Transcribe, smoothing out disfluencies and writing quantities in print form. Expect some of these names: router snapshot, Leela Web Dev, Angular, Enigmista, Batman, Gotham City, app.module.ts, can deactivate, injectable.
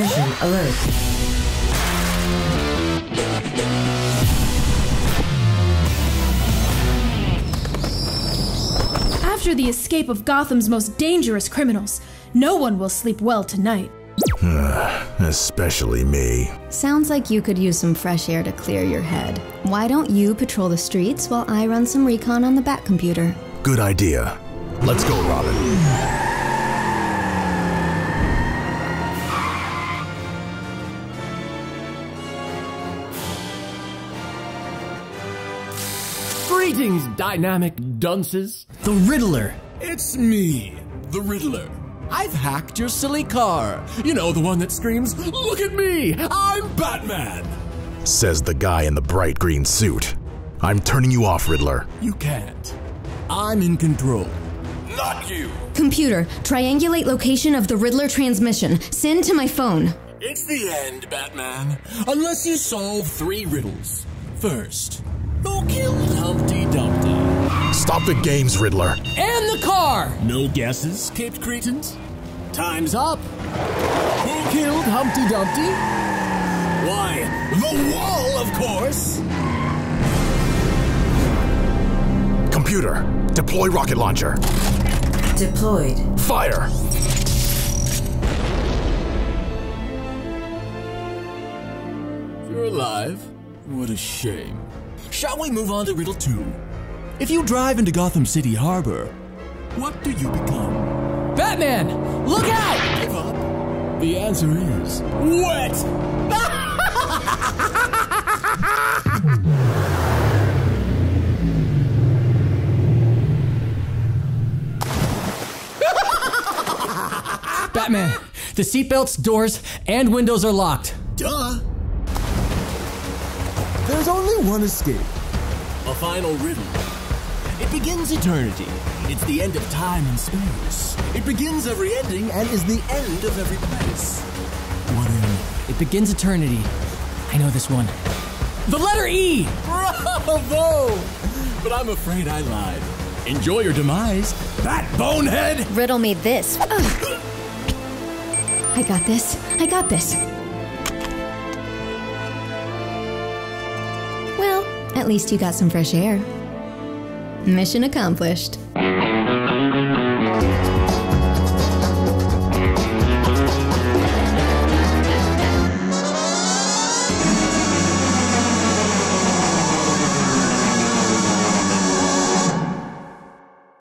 Vision alert. After the escape of Gotham's most dangerous criminals, no one will sleep well tonight. Especially me. Sounds like you could use some fresh air to clear your head. Why don't you patrol the streets while I run some recon on the Bat computer? Good idea. Let's go, Robin. Greetings, dynamic dunces. The Riddler. It's me, the Riddler. I've hacked your silly car. You know, the one that screams, "Look at me, I'm Batman!" Says the guy in the bright green suit. I'm turning you off, Riddler. You can't. I'm in control. Not you! Computer, triangulate location of the Riddler transmission. Send to my phone. It's the end, Batman. Unless you solve 3 riddles. First, who killed Humpty Dumpty? Stop the games, Riddler. And the car! No guesses, caped cretins? Time's up. Who killed Humpty Dumpty? Why, the wall, of course! Computer, deploy rocket launcher. Deployed. Fire! You're alive? What a shame. Shall we move on to riddle 2? If you drive into Gotham City Harbor, what do you become? Batman! Look out! Give up. The answer is... wet! Batman, the seatbelts, doors, and windows are locked. Duh! There's only one escape. A final riddle. It begins eternity. It's the end of time and space. It begins every ending and is the end of every place. What end? It begins eternity. I know this one. The letter E! Bravo! But I'm afraid I lied. Enjoy your demise, Bat Bonehead! Riddle me this. Ugh. I got this. I got this. Well, at least you got some fresh air. Mission accomplished.